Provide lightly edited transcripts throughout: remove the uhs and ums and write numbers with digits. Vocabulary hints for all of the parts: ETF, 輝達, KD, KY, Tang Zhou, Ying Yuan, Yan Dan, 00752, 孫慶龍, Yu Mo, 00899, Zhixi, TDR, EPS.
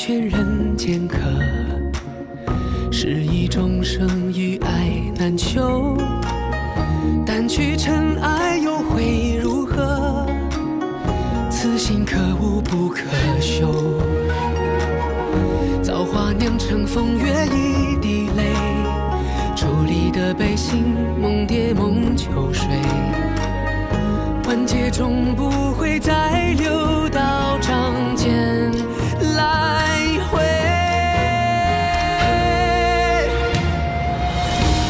全人间客，是一众生与爱难求。掸去尘埃又会如何？此心可悟不可修。造化酿成风月一滴泪，伫立的悲心梦蝶梦秋水，万劫终不会再流到掌间来回。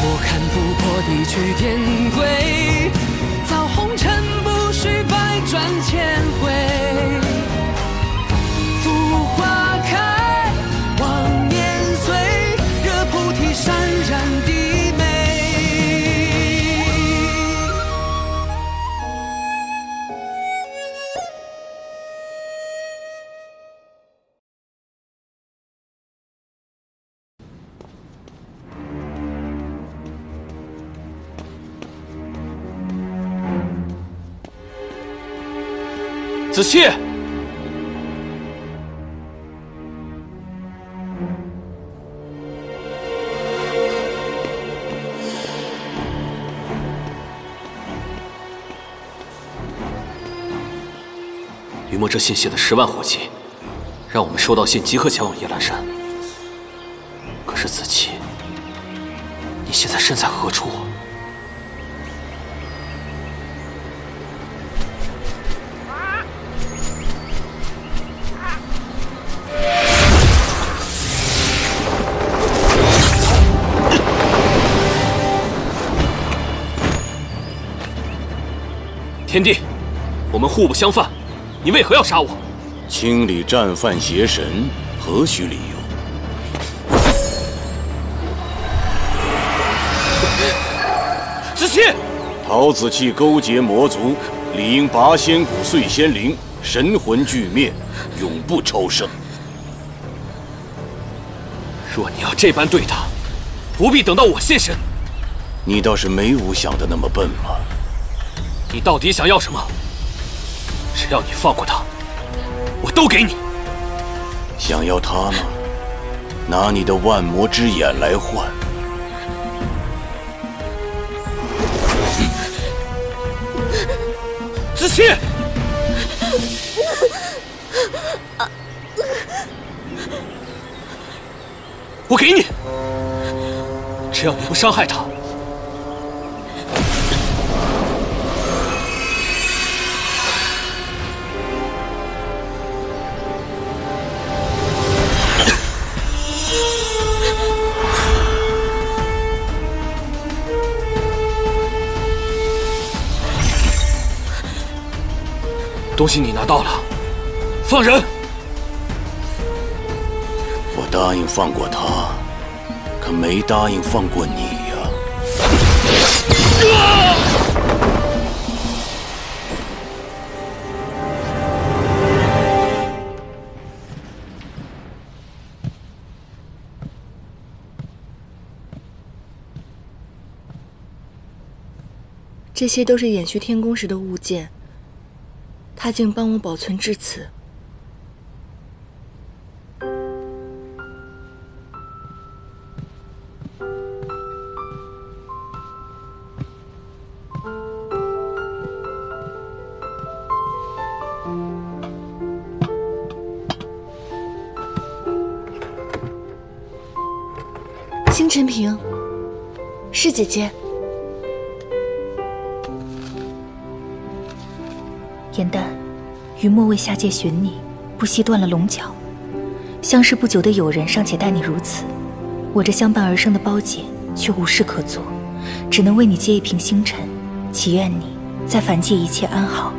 我看不破地去天规，造红尘不须百转千回。浮花开，望年岁，惹菩提潸然地。 子期，吕莫这信写的10万火急，让我们收到信即刻前往夜阑山。可是子期，你现在身在何处啊？ 天帝，我们互不相犯，你为何要杀我？清理战犯邪神，何须理由？子期，陶子期勾结魔族，理应拔仙骨碎仙灵，神魂俱灭，永不超生。若你要这般对他，不必等到我现身。你倒是没我想的那么笨嘛。 你到底想要什么？只要你放过他，我都给你。想要他吗？拿你的万魔之眼来换。子期，我给你，只要你不伤害他。 东西你拿到了，放人！我答应放过他，可没答应放过你呀！这些都是衍虚天宫时的物件。 他竟帮我保存至此，星辰平，是姐姐。 颜淡，余墨为下界寻你，不惜断了龙角。相识不久的友人尚且待你如此，我这相伴而生的胞姐却无事可做，只能为你接一瓶星辰，祈愿你在凡界一切安好。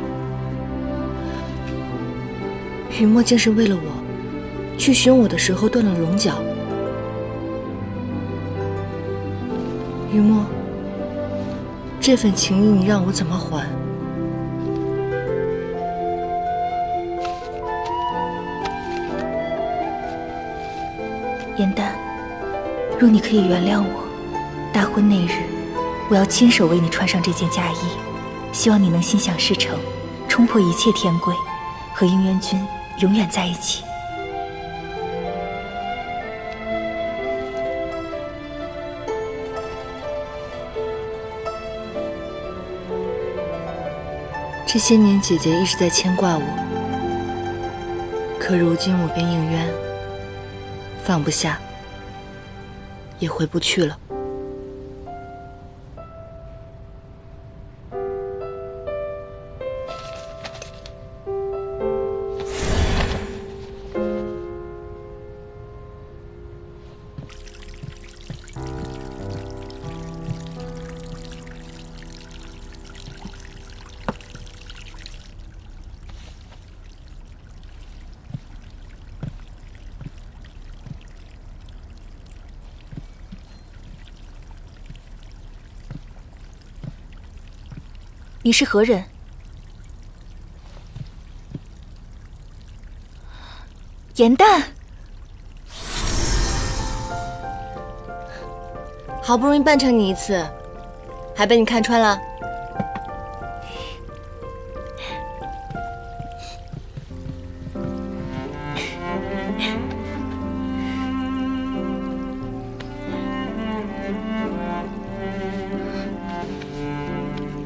余墨竟是为了我，去寻我的时候断了龙角。余墨，这份情谊你让我怎么还？ 颜淡，若你可以原谅我，大婚那日，我要亲手为你穿上这件嫁衣，希望你能心想事成，冲破一切天规，和姻渊君永远在一起。这些年姐姐一直在牵挂我，可如今我便应冤，放不下，也回不去了。 你是何人？颜淡，好不容易办成你一次，还被你看穿了。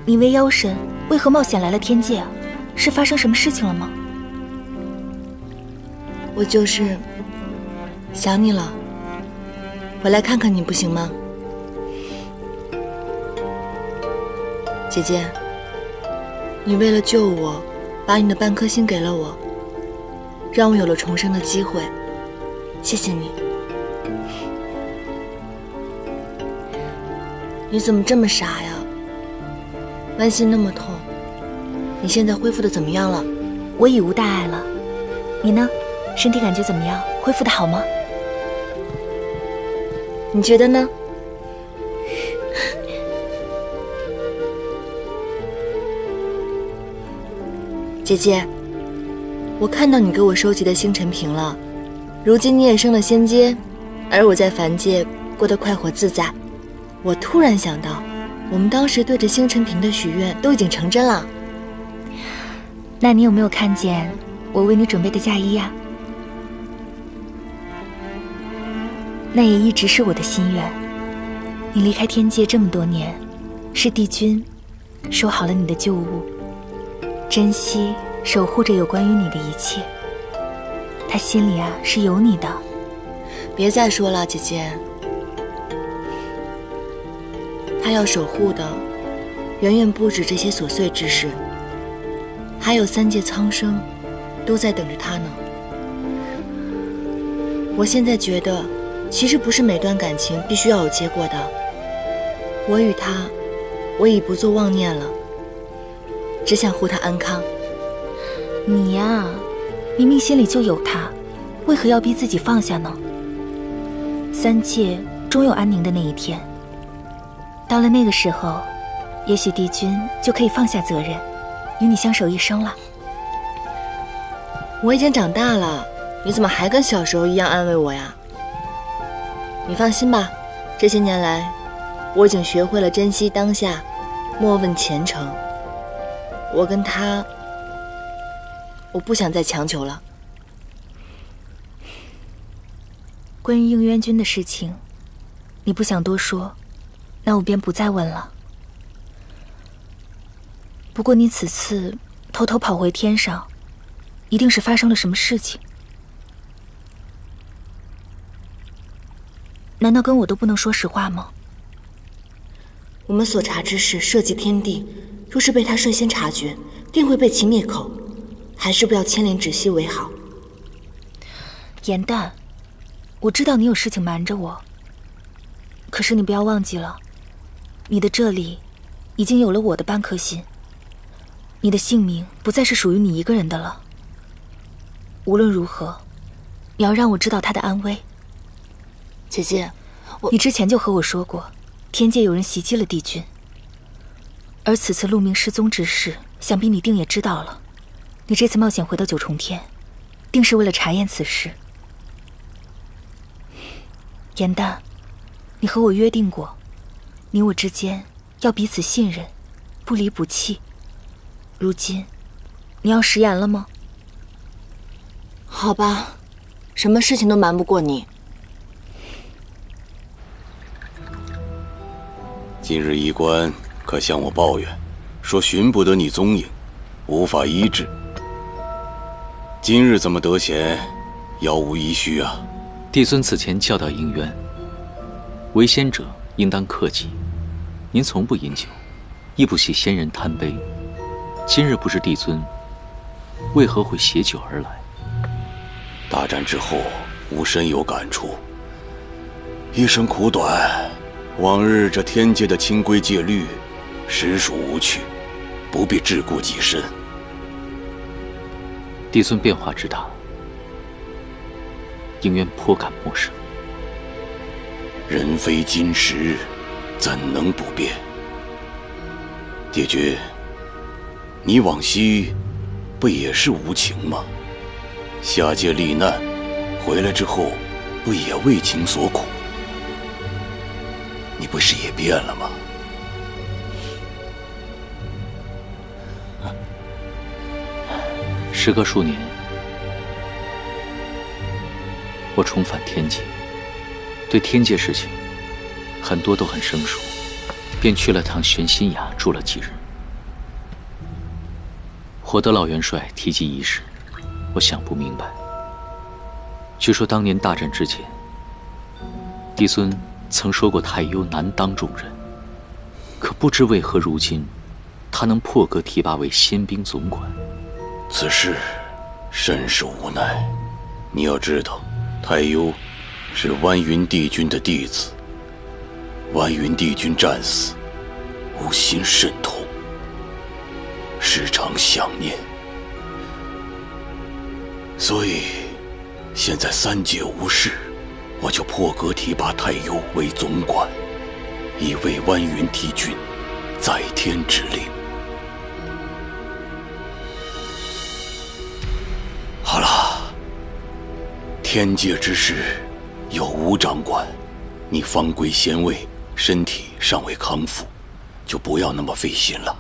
你为妖神，为何冒险来了天界啊？是发生什么事情了吗？我就是想你了，我来看看你不行吗？姐姐，你为了救我，把你的半颗心给了我，让我有了重生的机会，谢谢你。你怎么这么傻呀？ 剜心那么痛，你现在恢复的怎么样了？我已无大碍了，你呢？身体感觉怎么样？恢复的好吗？你觉得呢？姐姐，我看到你给我收集的星辰瓶了，如今你也升了仙阶，而我在凡界过得快活自在，我突然想到。 我们当时对着星辰瓶的许愿都已经成真了，那你有没有看见我为你准备的嫁衣呀？那也一直是我的心愿。你离开天界这么多年，是帝君收好了你的旧物，珍惜守护着有关于你的一切。他心里啊是有你的。别再说了，姐姐。 他要守护的，远远不止这些琐碎之事，还有三界苍生，都在等着他呢。我现在觉得，其实不是每段感情必须要有结果的。我与他，我已不做妄念了，只想护他安康。你呀，明明心里就有他，为何要逼自己放下呢？三界终有安宁的那一天。 到了那个时候，也许帝君就可以放下责任，与你相守一生了。我已经长大了，你怎么还跟小时候一样安慰我呀？你放心吧，这些年来，我已经学会了珍惜当下，莫问前程。我跟他，我不想再强求了。关于应渊君的事情，你不想多说。 那我便不再问了。不过你此次偷偷跑回天上，一定是发生了什么事情？难道跟我都不能说实话吗？我们所查之事涉及天地，若是被他率先察觉，定会被其灭口。还是不要牵连芷溪为好。颜淡，我知道你有事情瞒着我，可是你不要忘记了。 你的这里，已经有了我的半颗心。你的性命不再是属于你一个人的了。无论如何，你要让我知道他的安危。姐姐，你之前就和我说过，天界有人袭击了帝君。而此次陆明失踪之事，想必你定也知道了。你这次冒险回到九重天，定是为了查验此事。颜淡，你和我约定过。 你我之间要彼此信任，不离不弃。如今，你要食言了吗？好吧，什么事情都瞒不过你。今日医官可向我抱怨，说寻不得你踪影，无法医治。今日怎么得闲，杳无遗虚啊？帝尊此前教导应渊，为仙者应当克己。您从不饮酒，亦不喜仙人贪杯。今日不知帝尊为何会携酒而来？大战之后，吾深有感触。一生苦短，往日这天界的清规戒律，实属无趣，不必桎梏己身。 帝尊变化之大，应渊颇感陌生。人非金石，怎能不变？帝君，你往昔不也是无情吗？下界历难，回来之后，不也为情所苦？你不是也变了吗？ 时隔数年，我重返天界，对天界事情很多都很生疏，便去了趟玄心崖住了几日。获得老元帅提及一事，我想不明白。据说当年大战之前，帝尊曾说过太幽难当众人，可不知为何如今，他能破格提拔为仙兵总管。 此事甚是无奈。你要知道，太幽是湾云帝君的弟子。湾云帝君战死，吾心甚痛，时常想念。所以，现在三界无事，我就破格提拔太幽为总管，以为湾云帝君在天之灵。 好了，天界之事由吾掌管，你方归仙位，身体尚未康复，就不要那么费心了。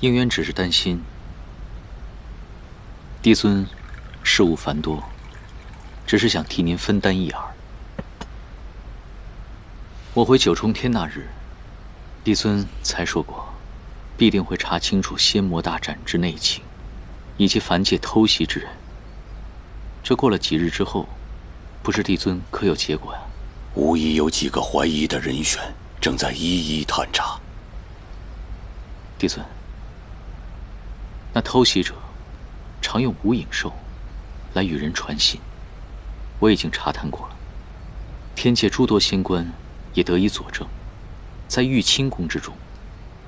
应渊只是担心，帝尊事务繁多，只是想替您分担一二。我回九重天那日，帝尊才说过。 必定会查清楚仙魔大战之内情，以及凡界偷袭之人。这过了几日之后，不知帝尊可有结果呀？无疑有几个怀疑的人选，正在一一探查。帝尊，那偷袭者常用无影兽来与人传信，我已经查探过了。天界诸多仙官也得以佐证，在玉清宫之中。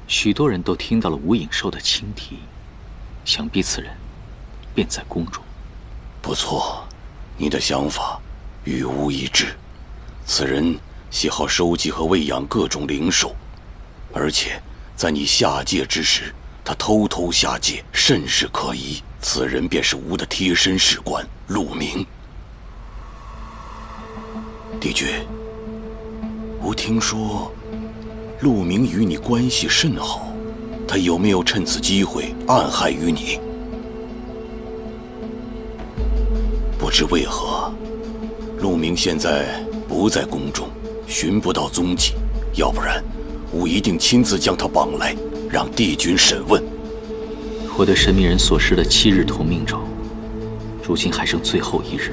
许多人都听到了无影兽的轻啼，想必此人便在宫中。不错，你的想法与吾一致。此人喜好收集和喂养各种灵兽，而且在你下界之时，他偷偷下界，甚是可疑。此人便是吾的贴身士官陆明。帝君，吾听说。 陆明与你关系甚好，他有没有趁此机会暗害于你？不知为何，陆明现在不在宫中，寻不到踪迹。要不然，吾一定亲自将他绑来，让帝君审问。我对神秘人所施的7日同命咒，如今还剩最后一日。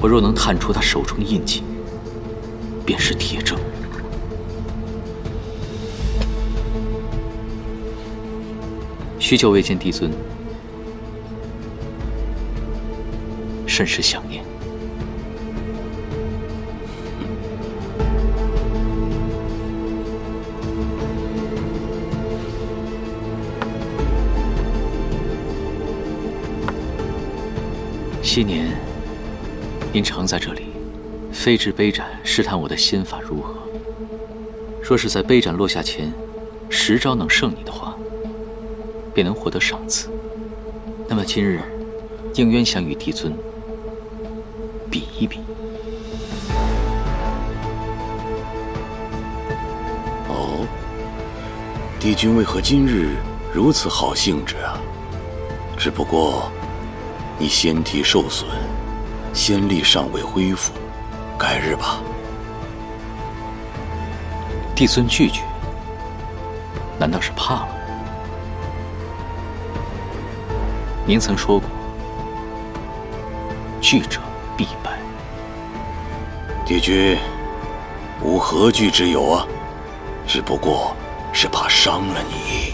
我若能探出他手中印记，便是铁证。 许久未见帝尊，甚是想念。昔年，您常在这里飞至杯盏，试探我的仙法如何。若是在杯盏落下前，10招能胜你的话。 便能获得赏赐。那么今日，应渊想与帝尊比一比。哦，帝君为何今日如此好兴致啊？只不过，你仙体受损，仙力尚未恢复，改日吧。帝尊拒绝。难道是怕了？您曾说过，拒者必败。帝君无何惧之有啊？只不过是怕伤了你。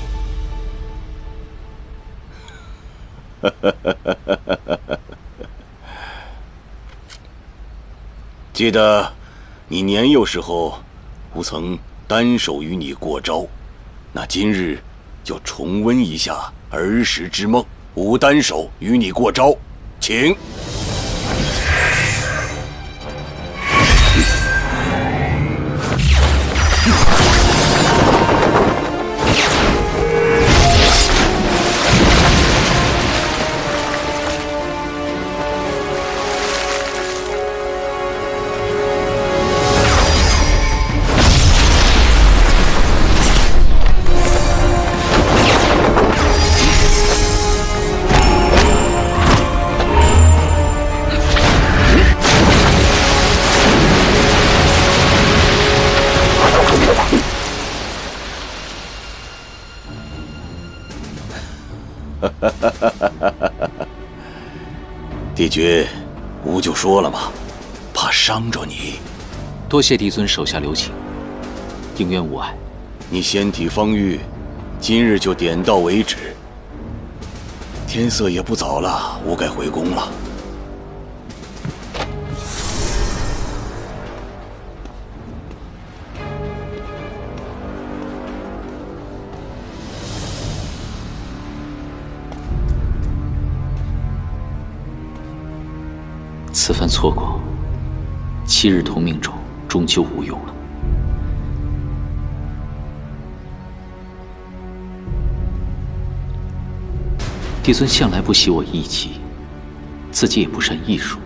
记得你年幼时候，吾曾单手与你过招，那今日就重温一下儿时之梦。吾单手与你过招，请。 帝君，吾就说了嘛，怕伤着你。多谢帝尊手下留情，定渊无碍。你仙体方域，今日就点到为止。天色也不早了，吾该回宫了。此番错过，七日同命咒终究无用了。帝尊向来不喜我艺伎，自己也不善艺术，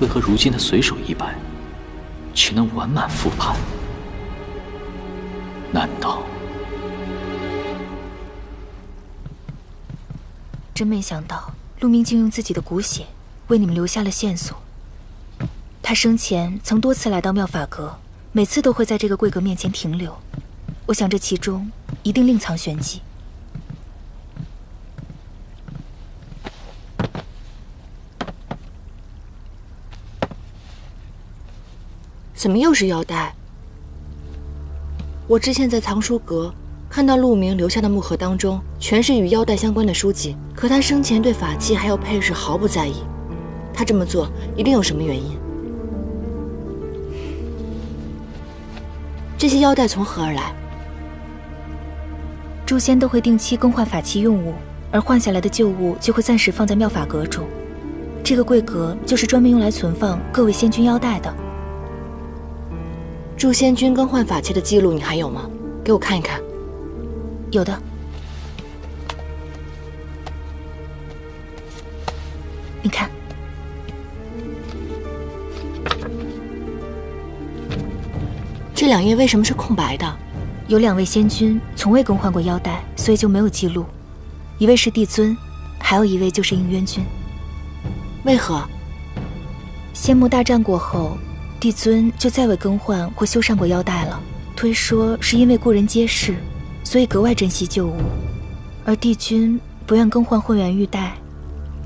为何如今的随手一摆，却能完满复盘？难道？真没想到，陆明竟用自己的骨血。 为你们留下了线索。他生前曾多次来到妙法阁，每次都会在这个贵阁面前停留。我想这其中一定另藏玄机。怎么又是腰带？我之前在藏书阁看到陆明留下的木盒当中，全是与腰带相关的书籍，可他生前对法器还有配饰毫不在意。 他这么做一定有什么原因。这些腰带从何而来？诸仙都会定期更换法器用物，而换下来的旧物就会暂时放在妙法阁中。这个贵阁就是专门用来存放各位仙君腰带的。诸仙君更换法器的记录你还有吗？给我看一看。有的。 你看，这两页为什么是空白的？有两位仙君从未更换过腰带，所以就没有记录。一位是帝尊，还有一位就是应渊君。为何？仙木大战过后，帝尊就再未更换或修缮过腰带了。推说是因为故人皆逝，所以格外珍惜旧物；而帝君不愿更换混元玉带。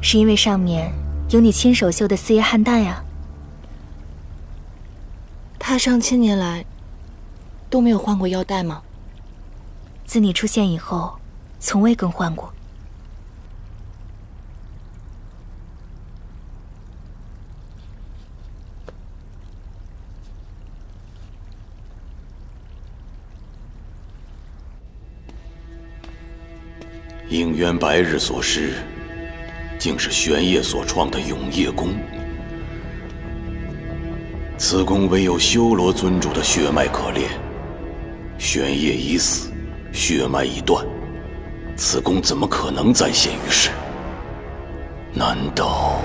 是因为上面有你亲手绣的四叶汉带呀。他上千年来都没有换过腰带吗？自你出现以后，从未更换过。应渊白日所失。 竟是玄烨所创的永夜宫，此宫唯有修罗尊主的血脉可恋。玄烨已死，血脉已断，此宫怎么可能再现于世？难道？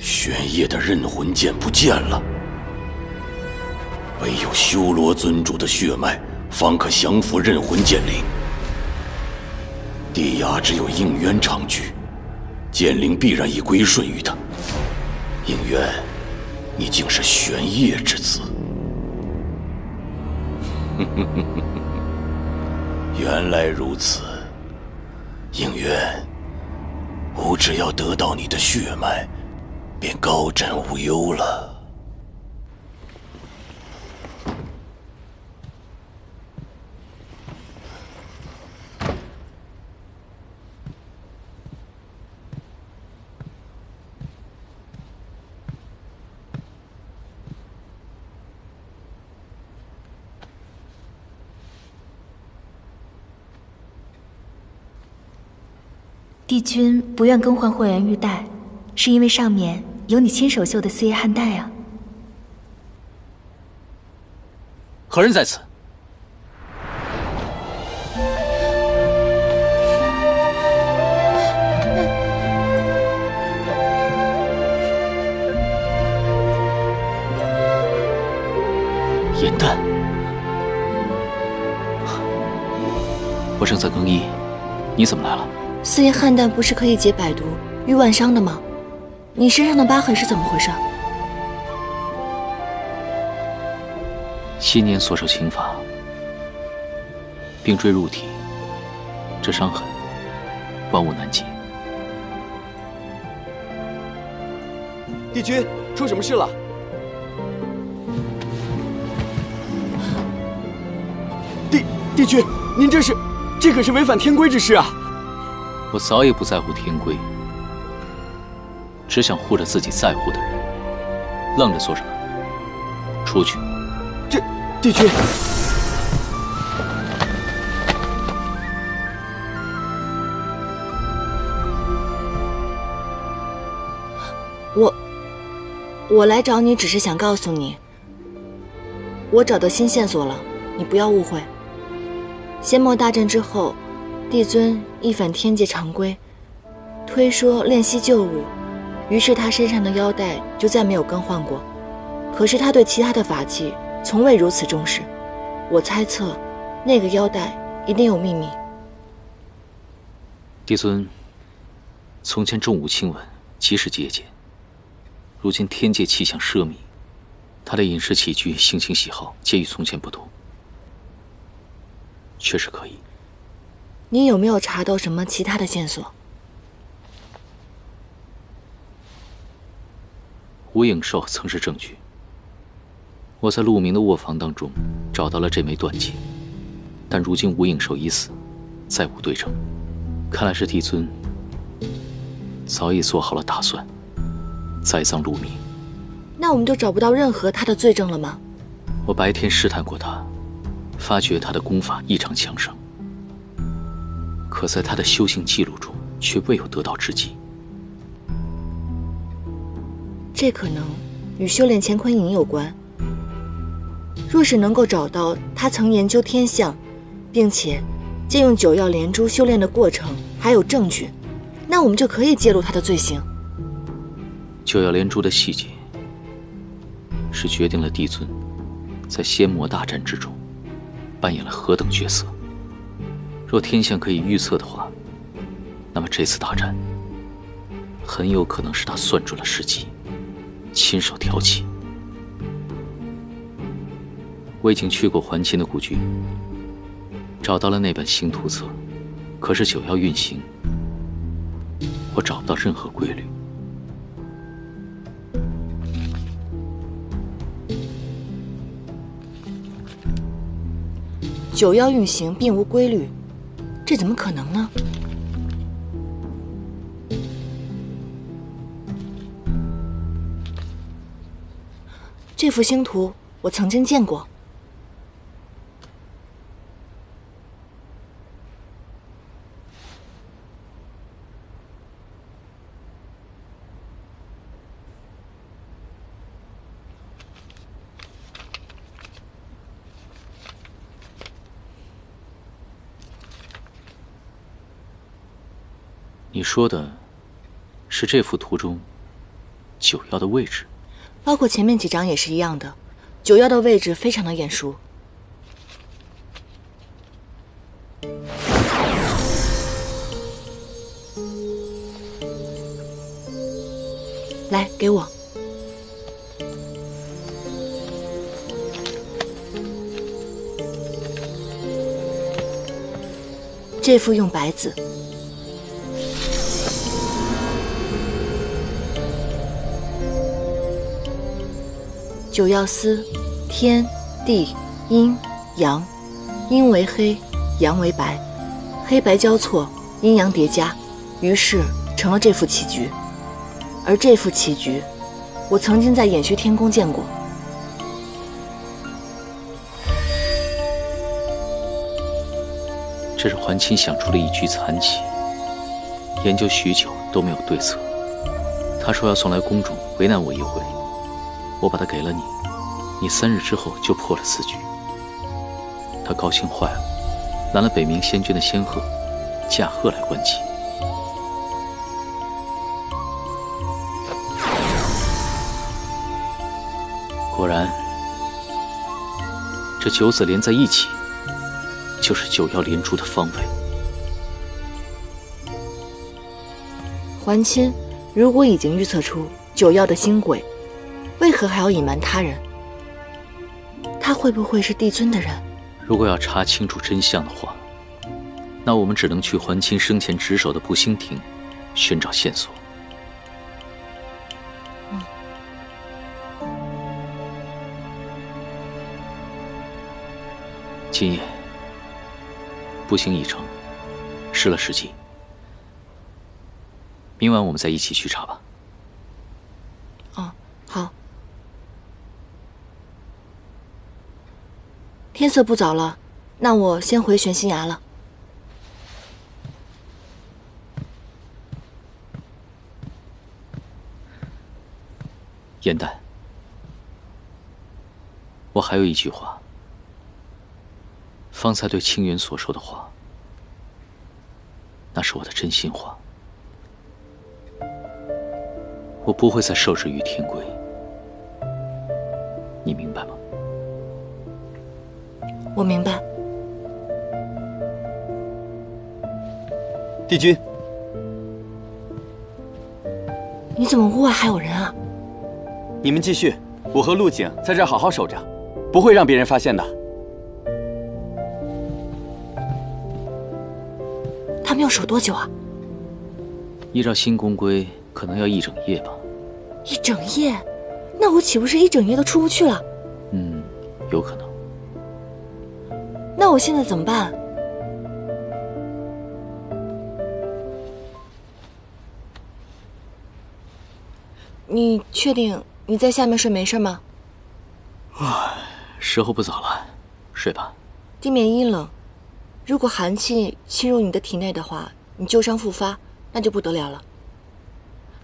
玄烨的刃魂剑不见了，唯有修罗尊主的血脉。 方可降服刃魂剑灵。地涯只有应渊长居，剑灵必然已归顺于他。应渊，已经是玄烨之子。原来如此，应渊，吾只要得到你的血脉，便高枕无忧了。 帝君不愿更换霍元玉带，是因为上面有你亲手绣的四叶汉带啊。何人在此？银丹，我正在更衣，你怎么来了？ 四叶汉带不是可以解百毒、御万伤的吗？你身上的疤痕是怎么回事？昔年所受刑罚，病坠入体，这伤痕万物难及。帝君，出什么事了？帝君，您这可是违反天规之事啊！ 我早已不在乎天规，只想护着自己在乎的人。愣着做什么？出去！这帝君，我来找你只是想告诉你，我找到新线索了，你不要误会。仙末大战之后。 帝尊一反天界常规，推说练习旧武，于是他身上的腰带就再没有更换过。可是他对其他的法器从未如此重视。我猜测，那个腰带一定有秘密。帝尊从前重武轻文，极是节俭。如今天界气象奢靡，他的饮食起居、性情喜好皆与从前不同，确实可疑。 你有没有查到什么其他的线索？无影兽曾是证据。我在陆明的卧房当中找到了这枚断戒，但如今无影兽已死，再无对证。看来是帝尊早已做好了打算，栽赃陆明。那我们就找不到任何他的罪证了吗？我白天试探过他，发觉他的功法异常强盛。 可在他的修行记录中，却未有得到知己。这可能与修炼乾坤引有关。若是能够找到他曾研究天象，并且借用九曜连珠修炼的过程，还有证据，那我们就可以揭露他的罪行。九曜连珠的细节，是决定了帝尊在仙魔大战之中扮演了何等角色。 若天象可以预测的话，那么这次大战很有可能是他算准了时机，亲手挑起。我已经去过还秦的故居，找到了那本星图册，可是九曜运行，我找不到任何规律。九曜运行并无规律。 这怎么可能呢？这幅星图我曾经见过。你说的，是这幅图中九曜的位置，包括前面几张也是一样的。九曜的位置非常的眼熟。来，给我。这副用白字。 九曜司，天、地、阴、阳，阴为黑，阳为白，黑白交错，阴阳叠加，于是成了这副棋局。而这副棋局，我曾经在衍虚天宫见过。这是桓清想出了一局残棋，研究许久都没有对策。他说要送来公主为难我一回。 我把它给了你，你3日之后就破了此局。他高兴坏了，拿了北冥仙君的仙鹤，驾鹤来观棋。果然，这九子连在一起，就是九曜连珠的方位。桓钦如果已经预测出九曜的新轨， 为何还要隐瞒他人？他会不会是帝君的人？如果要查清楚真相的话，那我们只能去桓钦生前值守的步星亭寻找线索。今夜步星已成，失了时机。明晚我们再一起去查吧。哦，好。 天色不早了，那我先回玄心崖了。燕丹，我还有一句话。方才对清源所说的话，那是我的真心话。我不会再受制于天规，你明白吗？ 我明白，帝君，你怎么屋外还有人啊？你们继续，我和陆景在这儿好好守着，不会让别人发现的。他们要守多久啊？依照新宫规，可能要一整夜吧。一整夜？那我岂不是一整夜都出不去了？嗯，有可能。 那我现在怎么办？你确定你在下面睡没事吗？啊，时候不早了，睡吧。地面阴冷，如果寒气侵入你的体内的话，你旧伤复发，那就不得了了。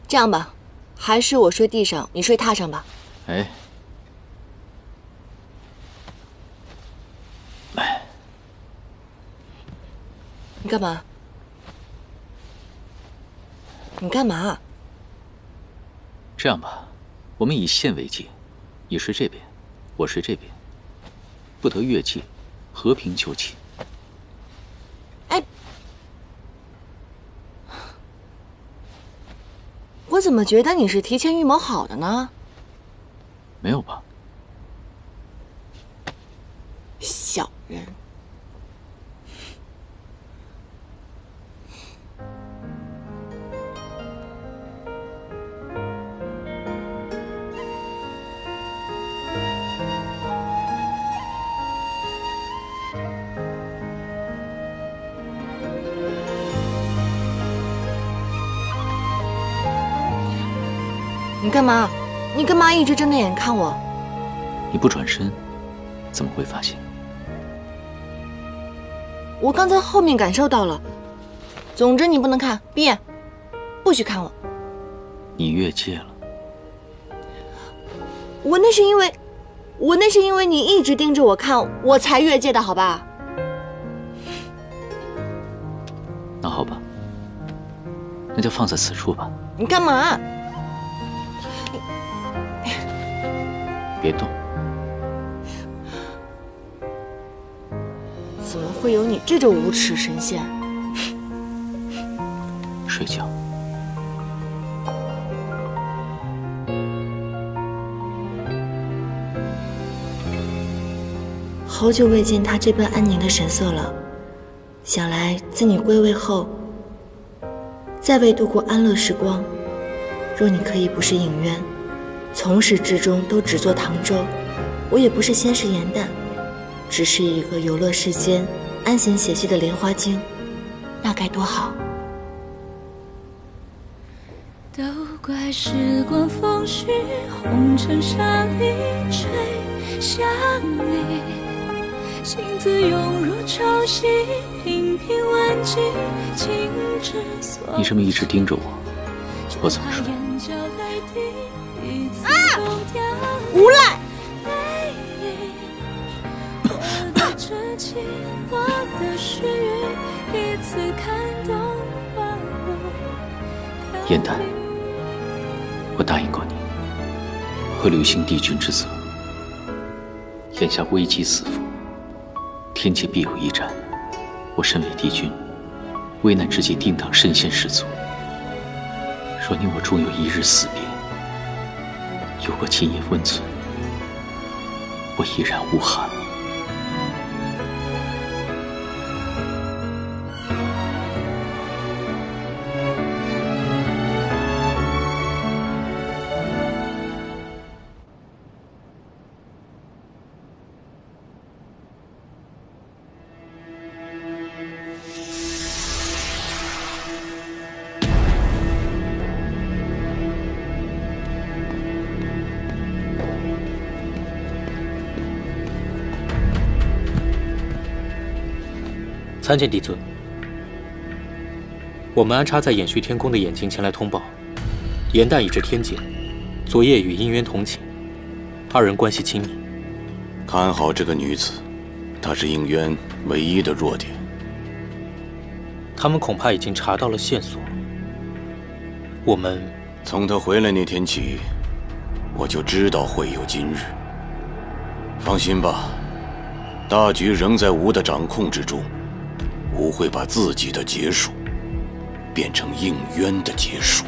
这样吧，还是我睡地上，你睡榻上吧。哎。 你干嘛？你干嘛？这样吧，我们以线为界，你睡这边，我睡这边，不得越界，和平就寝。哎，我怎么觉得你是提前预谋好的呢？没有吧？小人。 你干嘛？你干嘛一直睁着眼看我？你不转身，怎么会发现？我刚在后面感受到了。总之你不能看，闭眼，不许看我。你越界了。我那是因为你一直盯着我看，我才越界的，好吧？那好吧，那就放在此处吧。你干嘛？ 别动！怎么会有你这种无耻神仙？睡觉。好久未见他这般安宁的神色了，想来自你归位后，再未度过安乐时光。若你可以不是影渊，从始至终都只做唐州，我也不是仙世颜淡，只是一个游乐世间安闲写戏的莲花精，那该多好。都怪时光风絮，红尘沙里吹向你。 心字涌入潮汐，频频惋惜，情之所系。你这么一直盯着我，我怎么睡？啊！无赖！颜淡，我答应过你，会履行帝君之责。眼下危机四伏。 天界必有一战，我身为帝君，危难之际定当身先士卒。若你我终有一日死别，有过亲眼温存，我依然无憾。参见帝尊，我们安插在衍续天宫的眼睛前来通报，颜淡已至天界，昨夜与姻渊同寝，二人关系亲密。看好这个女子，她是应渊唯一的弱点。他们恐怕已经查到了线索。我们从她回来那天起，我就知道会有今日。放心吧，大局仍在吾的掌控之中。 不会把自己的结束变成应渊的结束。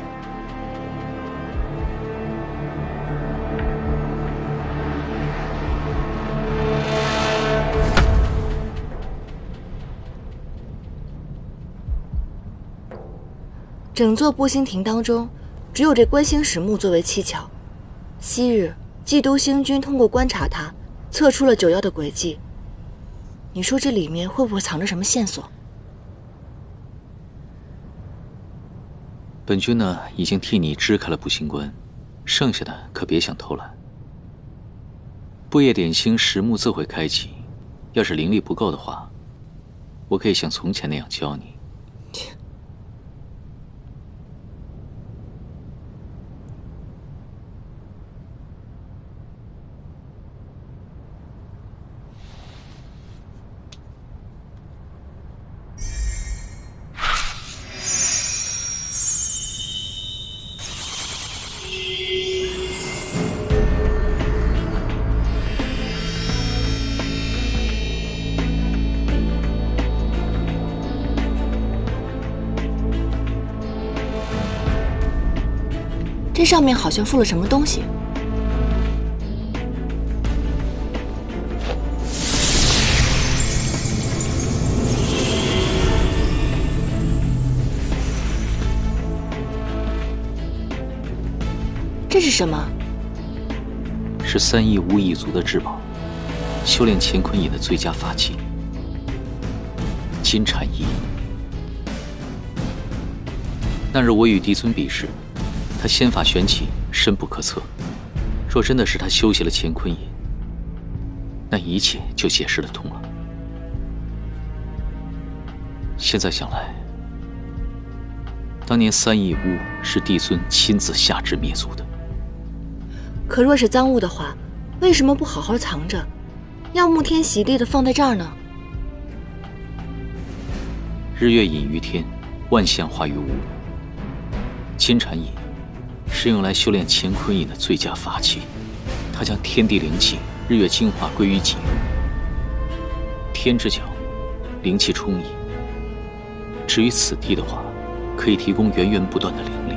整座步星亭当中，只有这观星石墓作为蹊跷。昔日祭都星君通过观察它，测出了九妖的轨迹。你说这里面会不会藏着什么线索？ 本君呢，已经替你支开了步星关，剩下的可别想偷懒。不夜点星石墓自会开启，要是灵力不够的话，我可以像从前那样教你。这上面好像附了什么东西。这是什么？是三翼乌翼族的至宝，修炼乾坤引的最佳法器——金蝉翼。那日我与帝尊比试。 他仙法玄奇，深不可测。若真的是他修习了乾坤引，那一切就解释得通了。现在想来，当年三翼乌是帝尊亲自下旨灭族的。可若是赃物的话，为什么不好好藏着，要沐天席地的放在这儿呢？日月隐于天，万象化于无。金蝉翼。 是用来修炼乾坤引的最佳法器，它将天地灵气、日月精华归于己用。天之角，灵气充溢。至于此地的话，可以提供源源不断的灵力。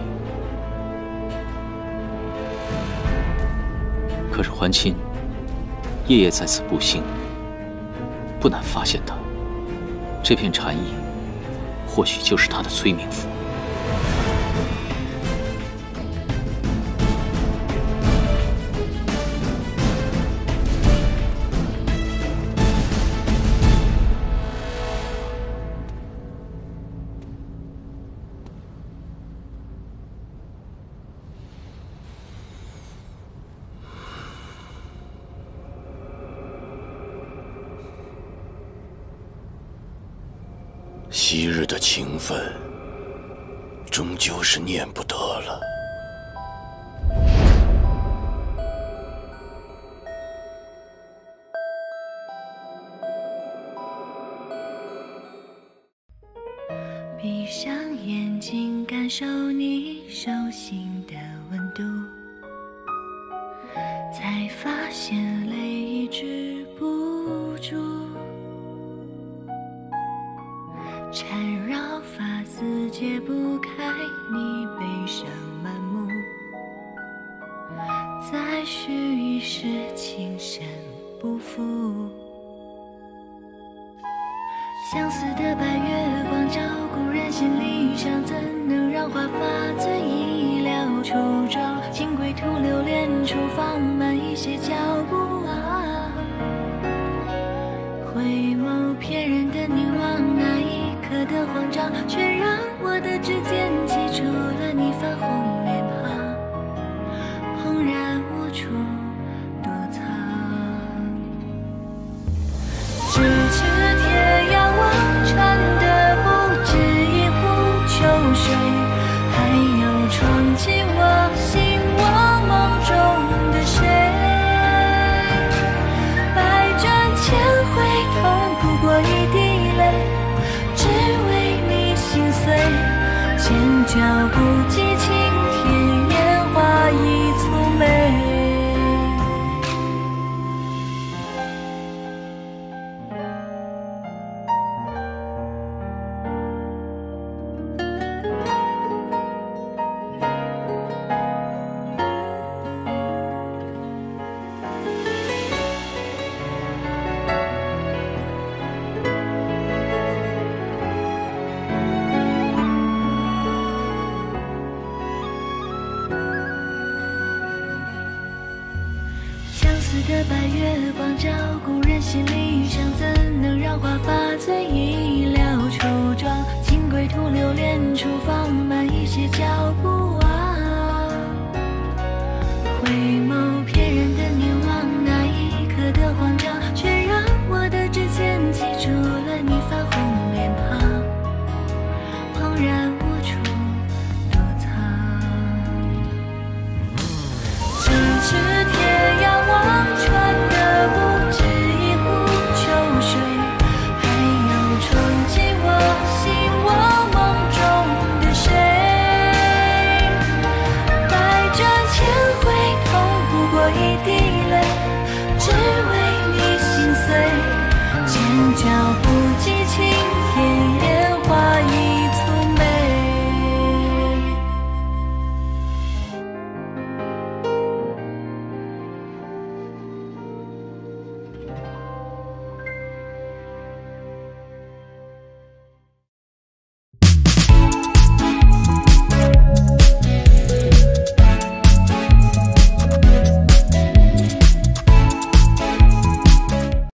可是还钦夜夜在此步星，不难发现他这片禅意或许就是他的催命符。 昔日的情分，终究是念不得了。闭上眼睛，感受你手心的温度，才发现泪抑制不住。 缠绕发丝解不开你悲伤满目，再续一世情深不负。相似的白月光照顾人心理想，怎能让花发醉意料初衷？情归途留恋处，放慢一些脚步啊！回眸骗人的凝望那一。 的慌张，却让我的指尖记住了你泛红脸庞，怦然无处躲藏。咫尺天涯，我穿的不止一壶秋水，还有闯进我心我梦中的谁。百转千回，痛不过一滴。 千娇不及晴天，烟花易蹙眉。的白月光照顾人心理想，怎能让花发醉意料初衷？情归途留恋处，放慢一些脚步。